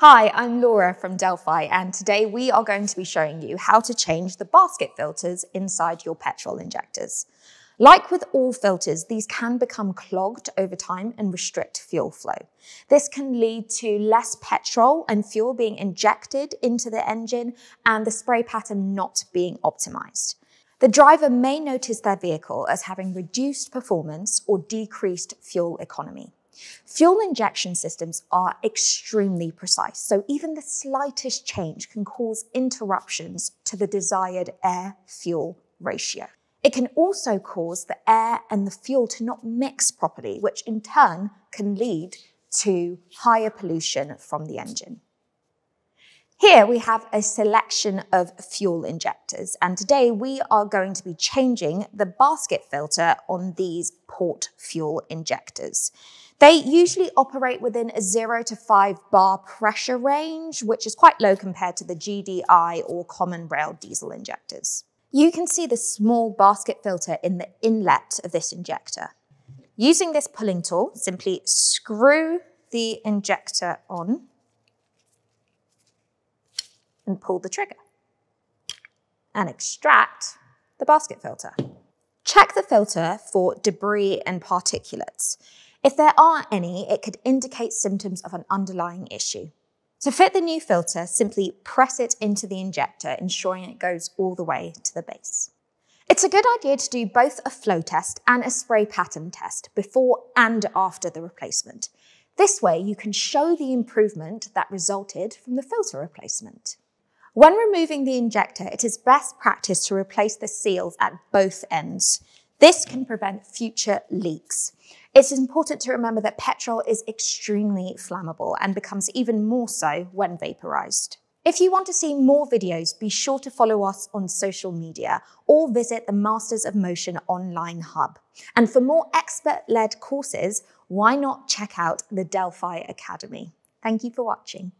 Hi, I'm Laura from Delphi, and today we are going to be showing you how to change the basket filters inside your petrol injectors. Like with all filters, these can become clogged over time and restrict fuel flow. This can lead to less petrol and fuel being injected into the engine and the spray pattern not being optimized. The driver may notice their vehicle as having reduced performance or decreased fuel economy. Fuel injection systems are extremely precise, so even the slightest change can cause interruptions to the desired air-fuel ratio. It can also cause the air and the fuel to not mix properly, which in turn can lead to higher pollution from the engine. Here we have a selection of fuel injectors, and today we are going to be changing the basket filter on these port fuel injectors. They usually operate within a 0 to 5 bar pressure range, which is quite low compared to the GDI or common rail diesel injectors. You can see the small basket filter in the inlet of this injector. Using this pulling tool, simply screw the injector on and pull the trigger and extract the basket filter. Check the filter for debris and particulates. If there are any, it could indicate symptoms of an underlying issue. To fit the new filter, simply press it into the injector, ensuring it goes all the way to the base. It's a good idea to do both a flow test and a spray pattern test before and after the replacement. This way, you can show the improvement that resulted from the filter replacement. When removing the injector, it is best practice to replace the seals at both ends. This can prevent future leaks. It's important to remember that petrol is extremely flammable and becomes even more so when vaporized. If you want to see more videos, be sure to follow us on social media or visit the Masters of Motion online hub. And for more expert-led courses, why not check out the Delphi Academy? Thank you for watching.